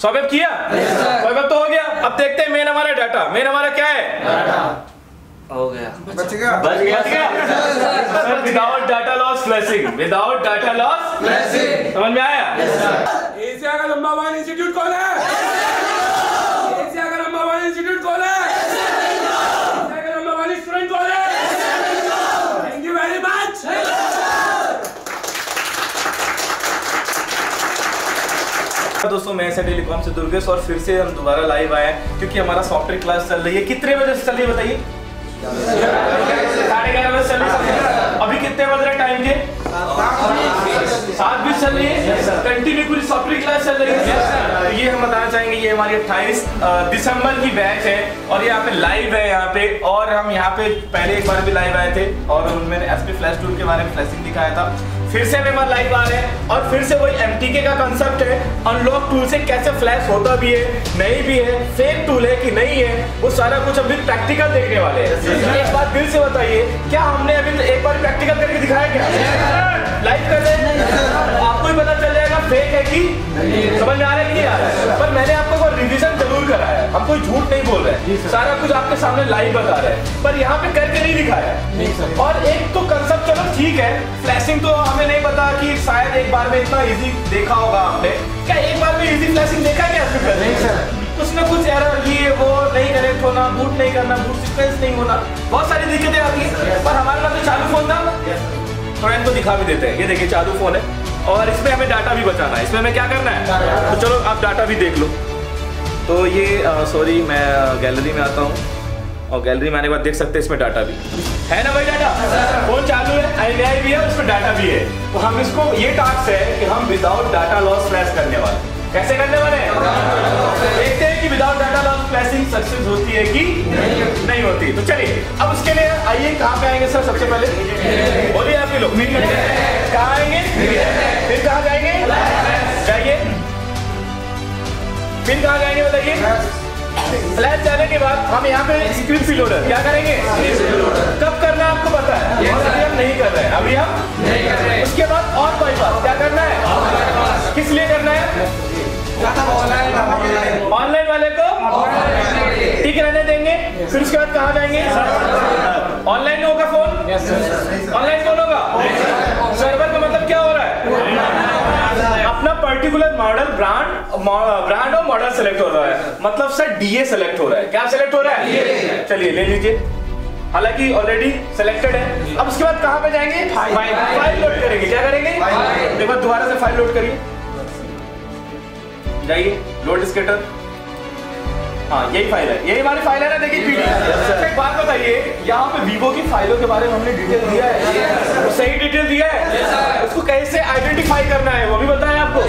Swipe किया? Swipe तो हो गया। अब देखते हैं मेन हमारा डाटा, मेन हमारा क्या है? हो गया, बच गया, without data loss flashing, without data loss flashing. समझ में आया? एशिया का लंबा वाइन इंस्टीट्यूट कौन है? एशिया का लंबा वाइन इंस्टीट्यूट कौन है? एशिया का लंबा वाइन स्टूडेंट कौन है? Thank you very much. दोस्तों मैं एसआई टेलीकॉम से दुर्गेश और फिर से हम दोबारा लाइव आए हैं क्योंकि हमारा सॉफ्टवेयर क्लास चल रही है। कितने बजे से चल रही है बताइए? 11:30 बजे चल रही है। अभी कितने बज रहे टाइम के? 7:20 चल रही है। कंटिन्यू पूरी सॉफ्टवेयर क्लास चल रही है। ये हम बताना चाहेंगे ये हमारी 28 दिसंबर की बैच है और यहाँ पे लाइव है यहाँ पे, और हम यहाँ पे पहले एक बार भी लाइव आए थे और उनमें एसपी फ्लैश टूल के बारे में फ्लैशिंग दिखाया था। फिर से मेरे पास लाइव आ रहे हैं और फिर से वही MTK का कंसेप्ट है, अनलॉक टूल से कैसे फ्लैश होता भी है, नहीं भी है, फेक टूल है कि नहीं है, वो सारा कुछ अभी प्रैक्टिकल देखने वाले हैं। एक बात दिल से बताइए, क्या हमने अभी एक बार प्रैक्टिकल करके दिखाया क्या? लाइव कर रहे हैं, आपको ही पता चल जाएगा फेक है कि समझ में आ रहा है कि नहीं आ रहा है। पर मैंने आपको रिविजन जरूर कराया है, हम कोई झूठ नहीं बोल रहे हैं, सारा कुछ आपके सामने लाइव बता रहे हैं, पर यहाँ पे करके नहीं दिखाया है। और एक तो कंसेप्ट चलो ठीक है, फ्लैशिंग तो हमें नहीं पता कि शायद एक बार में इतना इजी देखा होगा हमने, क्या एक बार में इजी फ्लैशिंग देखा क्या फिर? नहीं सर, उसमें कुछ एरर ये वो नहीं कनेक्ट होना, बूट नहीं करना, बूट सीक्वेंस नहीं होना, बहुत सारी दिक्कतें आती है। पर हमारे पास तो चालू फोन था, थोड़ा इनको दिखा भी देते हैं। ये देखिए चालू फोन है और इसमें हमें डाटा भी बचाना है, इसमें हमें क्या करना है? तो चलो आप डाटा भी देख लो। तो ये सॉरी मैं गैलरी में आता हूँ और गैलरी में आने के बाद देख सकते हैं इसमें डाटा भी है ना भाई, डाटा फोन चालू है, IVI भी है, उसमें डाटा भी है। तो हम इसको ये टास्क है कि हम विदाउट डाटा लॉस फ्लैश करने वाले, कैसे करने वाले हैं? देखते हैं कि without data loss flashing success होती है कि नहीं होती। तो चलिए अब उसके लिए आइए, कहाँ पे आएंगे सर? सबसे पहले बोलिए आप लोग कहाँ आएंगे, फिर कहाँ जाएंगे, जाइए फिर कहाँ जाएंगे बताइए? फ्लैश जाने के बाद हम यहाँ पे स्क्रीन लोडर क्या करेंगे? कब करना है आपको पता है, अभी हम नहीं कर रहे हैं, अभी हम नहीं कर रहे हैं। उसके बाद और बाईपास क्या करना है, किस लिए करना है? ऑनलाइन वाले को ठीक रहने देंगे। फिर उसके बाद कहाँ जाएंगे? ऑनलाइन होगा फोन, ऑनलाइन फोन होगा। सर्वर का मतलब क्या हो रहा है? अपना पर्टिकुलर मॉडल ब्रांड और मॉडल सेलेक्ट हो रहा है, मतलब सर DA सेलेक्ट हो रहा है। क्या सेलेक्ट हो रहा है? चलिए ले लीजिए, हालांकि ऑलरेडी सेलेक्टेड है। अब उसके बाद कहाँ पे जाएंगे? फाइल लोड करेंगे, क्या करेंगे? एक बार दोबारा से फाइल लोड करिए, जाइए लोड स्केटर, हाँ यही फाइल है, यही हमारी फाइल है ना। देखिए पीडीएफ। एक बात बताइए, यहाँ पे वीवो की फाइलों के बारे में हमने डिटेल दिया है, वो सही डिटेल दिया है, उसको कैसे आइडेंटिफाई करना है वो भी बताया आपको।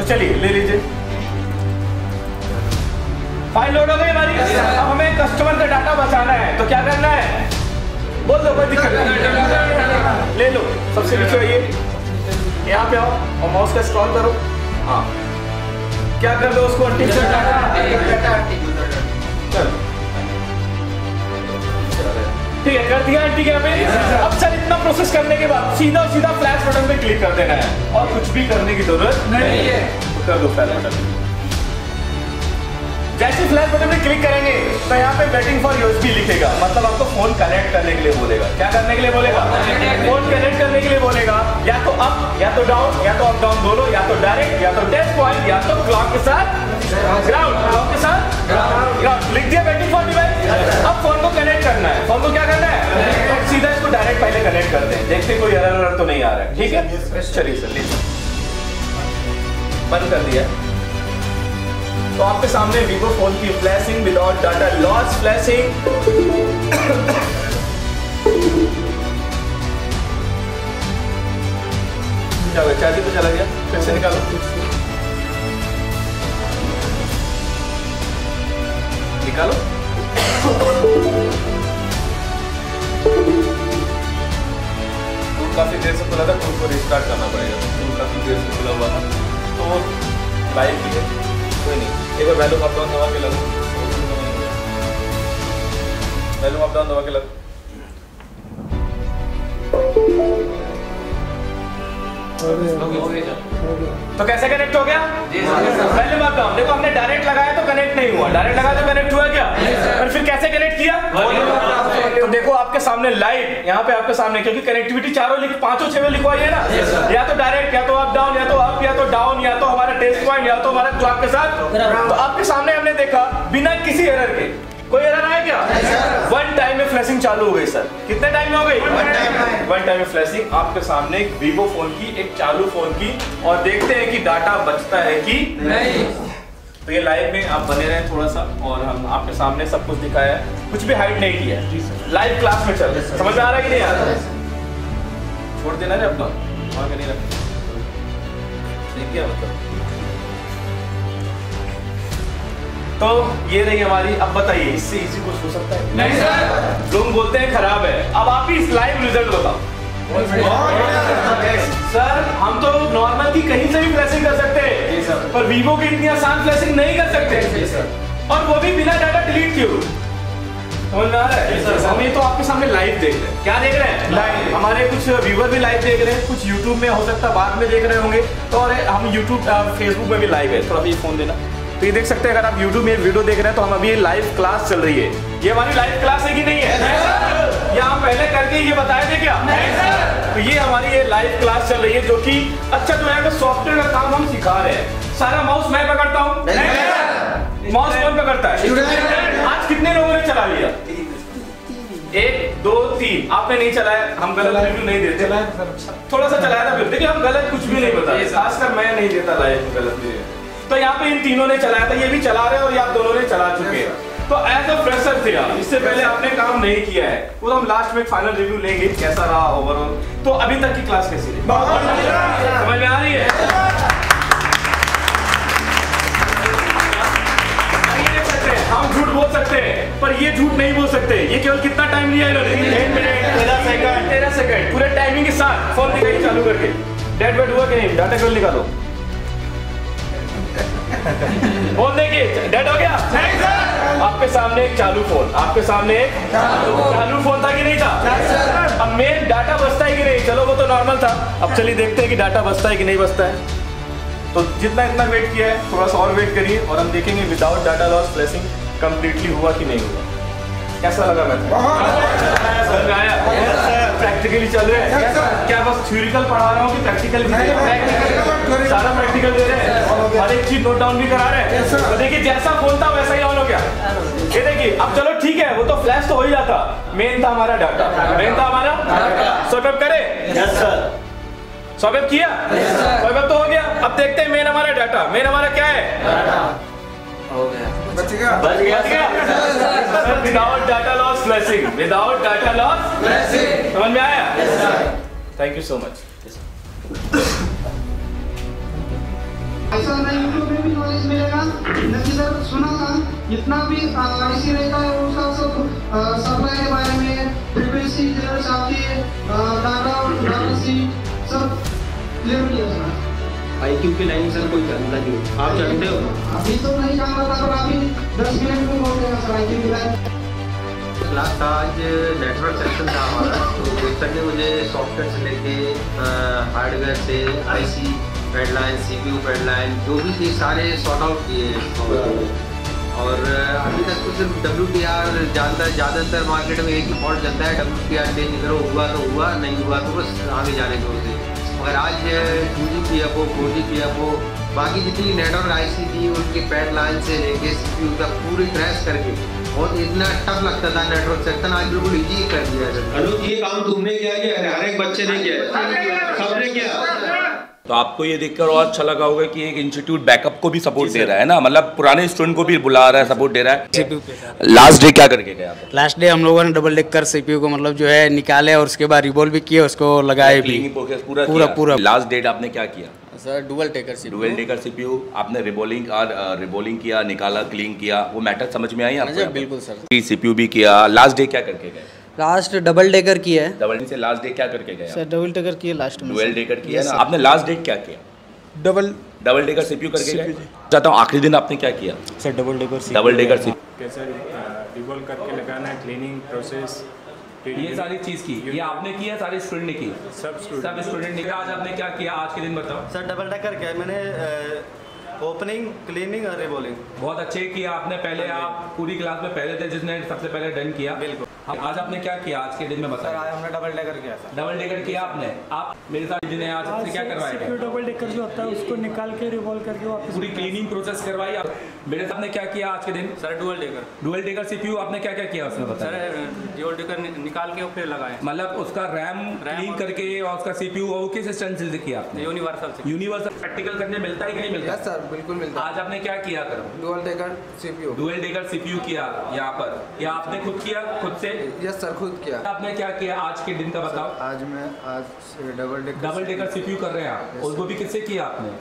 तो चलिए ले लीजिए, फाइल लोड हो गई हमारी। अब हमें कस्टमर का डाटा बचाना है, तो क्या करना है बोल दो, कोई दिक्कत नहीं। ले लो, सबसे नीचे आइए, यहाँ पे आओ और माउस का स्क्रॉल करो, हाँ क्या कर दो उसको ठीक है, कर दिया ठीक है। अब सर इतना प्रोसेस करने के बाद सीधा फ्लैश बटन पे क्लिक कर देना है और कुछ भी करने की जरूरत नहीं है। कर दो फ्लैश बटन, जैसे फ्लैश बटन पे क्लिक करेंगे तो यहाँ पे वेटिंग फॉर USB लिखेगा, मतलब आपको फोन कनेक्ट करने के लिए बोलेगा। क्या करने के लिए बोलेगा? फोन कनेक्ट करने के लिए बोलेगा, या तो अप या तो डाउन, या तो अप डाउन दोनों, या तो डायरेक्ट या तो डेस्क पॉइंट, या तो क्लॉक के साथ ग्राउंड, क्लॉक के साथ ग्राउंड लिख दिया वेटिंग फॉर डिवाइस। अब फोन को कनेक्ट करना है, फोन को क्या करना है? तो सीधा इसको डायरेक्ट पहले कनेक्ट कर दें, देखते कोई एरर तो नहीं आ रहा है, ठीक है। चलिए सर बंद कर दिया। तो आपके सामने वीवो फोन की flashing without data loss flashing. Charging पे चला गया, फिर से निकालो। निकालो। काफी देर से खुला था, टूल को रिस्टार्ट करना पड़ेगा, टूल काफी देर से खुला हुआ था तो लाइव भी है, कोई नहीं। एक बार वैल्यू अप डाउन दबा के लगो, वैल्यू अप डाउन दबा के लगो। तो कैसे कनेक्ट हो गया? पहले बात बताओ, देखो हमने डायरेक्ट लगाया तो कनेक्ट नहीं हुआ, डायरेक्ट लगाया तो कनेक्ट हुआ क्या? और फिर कैसे कनेक्ट किया? तो देखो आपके सामने लाइट यहाँ पे आपके सामने, क्योंकि कनेक्टिविटी चारों पांचों छह में लिखवाई है ना, या तो डायरेक्ट या तो अप डाउन या तो अप या तो डाउन या तो हमारा टेस्ट पॉइंट या तो हमारा क्लॉक के साथ। तो आपके सामने हमने देखा बिना किसी एरर के, कोई एरर आया क्या? वन टाइम में फ्लैशिंग चालू हो गई सर, कितने टाइम में हो गई? वन टाइम में फ्लैशिंग आपके सामने एक वीवो फोन की, एक चालू फोन की, और देखते हैं कि डाटा बचता है कि नहीं। तो ये लाइव में आप बने रहे थोड़ा सा, और हम आपके सामने सब कुछ दिखाया है, कुछ भी हाइड नहीं किया है, लाइव क्लास में चल रहा है। समझ में आ रहा है कि नहीं आ रहा? छोड़ देना रे अपना, वहाँ का नहीं रखना मतलब। तो ये रही हमारी, अब बताइए इससे इजी कुछ हो सकता है? नहीं सर, लोग बोलते हैं खराब है। अब आप ही इस लाइव रिजल्ट बताओ सर। हम तो नॉर्मल की कहीं से भी फ्लैशिंग कर सकते हैं पर वीवो की इतनी आसान फ्लैशिंग नहीं कर सकते सर, और वो भी बिना डाटा डिलीट किए। समझ में आ रहा है? हम ये तो आपके सामने लाइव देख रहे हैं। क्या देख रहे हैं? लाइव। हमारे कुछ व्यूअर भी लाइव देख रहे हैं, कुछ यूट्यूब में हो सकता है बाद में देख रहे होंगे, तो और हम यूट्यूब फेसबुक में भी लाइव है। थोड़ा भी फोन देना, तो ये देख सकते हैं अगर आप यूट्यूब में वीडियो देख रहे हैं तो हम अभी लाइव क्लास चल रही है। ये हमारी लाइव क्लास है कि नहीं है? या हम पहले करके ये बताए थे क्या? तो ये हमारी ये लाइव क्लास चल रही है, जो कि अच्छा जो है वो सॉफ्टवेयर का काम हम सिखा रहे हैं। सारा माउस मैं पकड़ता हूँ, माउस कौन पकड़ता है? आज कितने लोगों ने चला लिया? 1 2 3। आपने नहीं चलाया, हम गलत रिव्यू नहीं देते, थोड़ा सा चलाया था फिर देखिए, हम गलत कुछ भी नहीं बताते, खासकर मैं नहीं देता लाइव गलत। तो यहाँ पे इन तीनों ने चलाया था, ये भी चला रहे और ये आप दोनों ने चला चुके हैं। तो एज अ फ्रेशर थे आप, इससे पहले आपने काम नहीं किया है, वो तो हम लास्ट में फाइनल रिव्यू लेंगे कैसा रहा ओवरऑल। तो अभी तक की क्लास कैसी रही? समझ में आ रही है? हम झूठ बोल सकते हैं पर ये झूठ नहीं बोल सकते। ये केवल कितना टाइम लिया इन्होंने? 13 सेकंड पूरे टाइमिंग के साथ फोन दिखाई चालू करके। डेड वेट हुआ कि नहीं? डाटा केवल निकालो, फोन देखिए डेड हो गया। आपके सामने एक चालू फोन, आपके सामने एक चालू फोन था कि नहीं था? अब मेन डाटा बचता है कि नहीं? चलो वो तो नॉर्मल था, अब चलिए देखते हैं कि डाटा बचता है कि नहीं बचता है। तो जितना इतना वेट किया है थोड़ा सा और वेट करिए और हम देखेंगे without data loss flashing completely हुआ कि नहीं हुआ। कैसा लगा? मैं प्रैक्टिकली चल रहे हैं क्या? बस थ्योरिकल पढ़ा रहा हूँ कि प्रैक्टिकल भी सारा प्रैक्टिकल दे रहे हैं, हर एक चीज नोट डाउन भी करा रहे हैं। तो देखिए जैसा फोन था वैसा ही ऑन हो गया, ये देखिए। अब चलो ठीक है, वो तो फ्लैश तो हो ही जाता, मेन था हमारा डाटा, मेन था हमारा स्वैप अप करे। यस सर, स्वैप अप किया, स्वैप अप तो हो गया। अब देखते हैं मेन हमारा डाटा, मेन हमारा क्या है? हो गया, बच गया। Without data loss flashing, without data loss flashing. समझ में आया? Yes sir, thank you so much. ऐसा ना यूट्यूब में भी नॉलेज मिलेगा न कि सर सुना था जितना भी आईसी रहता है वो सब सप्लाई के बारे में, फ्रीक्वेंसी जनरेट आती है, डाटा और फ्रीक्वेंसी सब क्लियर किया सर। आईक्यू की लाइन सर कोई जानता नहीं, आप जानते हो? अभी तो नहीं जान रहा था, अभी 10 मिनट में हो जाएगा सर आईक्यू की लाइन। लास्ट आज नेटवर्क सेक्शन था हमारा, तो सर ने मुझे सॉफ्टवेयर से लेके हार्डवेयर से आईसी पैडलाइन, सीपीयू पैडलाइन जो भी थे सारे सॉर्ट आउट किए। और अभी तक तो सिर्फ WTR जानता है, ज़्यादातर मार्केट में एक ही फॉल्ट चलता है WTR चेंज करो, हुआ तो हुआ, नहीं हुआ तो बस आगे जाने को होते। मगर आज 2G PFO बाकी जितनी नेटवर्क IC थी उनके पैडलाइन से लेके CPU तक पूरी क्रैश करके, और इतना टफ लगता था नेटवर्क सेक्शन, आज बिल्कुल इजी कर दिया है। अनुज ये काम तुमने किया कि हर एक बच्चे ने किया? सबने किया। तो आपको ये देखकर और अच्छा लगा होगा कि एक इंस्टीट्यूट बैकअप को भी सपोर्ट दे रहा है ना, मतलब पुराने स्टूडेंट को भी बुला रहा है, सपोर्ट दे रहा है। लास्ट डे क्या करके गया? लास्ट डे हम लोगों ने डबल डेक कर सीपीयू को मतलब जो है निकाले, और उसके बाद रिबोल भी किए, उसको लगाए भी, पूरा। लास्ट डेट आपने क्या किया सर? डुअल टेकर सीपीयू आपने रिबोलिंग किया, निकाला, क्लीन किया। वो मैटर समझ में आई आपको? बिल्कुल सर, सीपीयू भी किया। लास्ट डे क्या करके गए? लास्ट डबल डेकर किया है। डबल से लास्ट डे क्या करके गया? सर डबल डेकर किया लास्ट में। डुअल डेकर किया ना आपने, लास्ट डे क्या किया? डबल डेकर सीपीयू करके गए। चाहता हूं आखिरी दिन आपने क्या किया सर? डबल डेकर सीपीयू कैसे रिबोल करके लगाना, क्लीनिंग प्रोसेस, ये सारी चीज की ये आपने की है, सारे स्टूडेंट ने की, सब स्टूडेंट ने। आज आपने क्या किया आज के दिन बताओ? सर डबल टक्कर किया मैंने, ओपनिंग, क्लीनिंग और रिबॉलिंग। बहुत अच्छे किया आपने। पहले आप पूरी क्लास में पहले थे जिसने सबसे पहले डन किया। बिल्कुल। आज आपने क्या किया आज के दिन में बताया? आज हमने डबल डेकर किया। डबल डेकर किया आपने? आप मेरे साथ जिन्हें आज आपसे क्या करवाया? डबल डेकर जो होता है उसको निकाल के रिवॉल्व करके वापस पूरी क्लीनिंग प्रोसेस करवाई। आप मेरे साथ ने क्या किया आज के दिन? Sir dual decker. Dual decker CPU आपने क्या क्या किया उसमें बताया? सर डुअल डेकर निकाल के फिर लगाए, मतलब उसका रैम क्लीन करके और उसका सीपीयू और किस इंस्टेंस से किया आपने? यूनिवर्सल से। यूनिवर्सल प्रैक्टिकल करने मिलता है कि नहीं मिलता? यस सर बिल्कुल मिलता है। आज आपने क्या किया? Dual decker CPU. Dual decker CPU किया यहाँ पर, या आपने खुद किया खुद से? यस सर खुद किया। आपने क्या किया आज के दिन का बताओ? आज मैं डबल डेकर सीपीयू कर रहे हैं आप, और वो भी किससे किया आपने?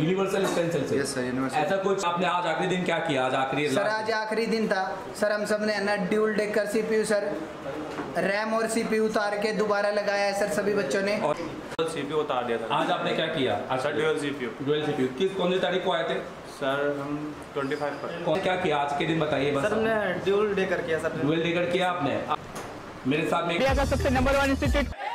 यूनिवर्सल स्टेंसिल से। Yes sir universal. ऐसा कुछ आपने आज आखिरी दिन क्या किया? आज आखिरी सर आज आखिरी दिन था सर, हम सब ने है ना dual decker CPU sir RAM और सीपीयू उतार के दोबारा लगाया है सर सभी बच्चों ने, और सीपीयू उतार दिया था। आज आपने क्या किया? अच्छा डुअल सीपीयू। किस कौन सी तारीख को आए थे सर? हम 25 पर। क्या किया आज के दिन बताइए बस? सर हमने डुअल डेकर किया। सर डुअल डेकर किया आपने? मेरे साथ में सबसे नंबर 1 इंस्टीट्यूट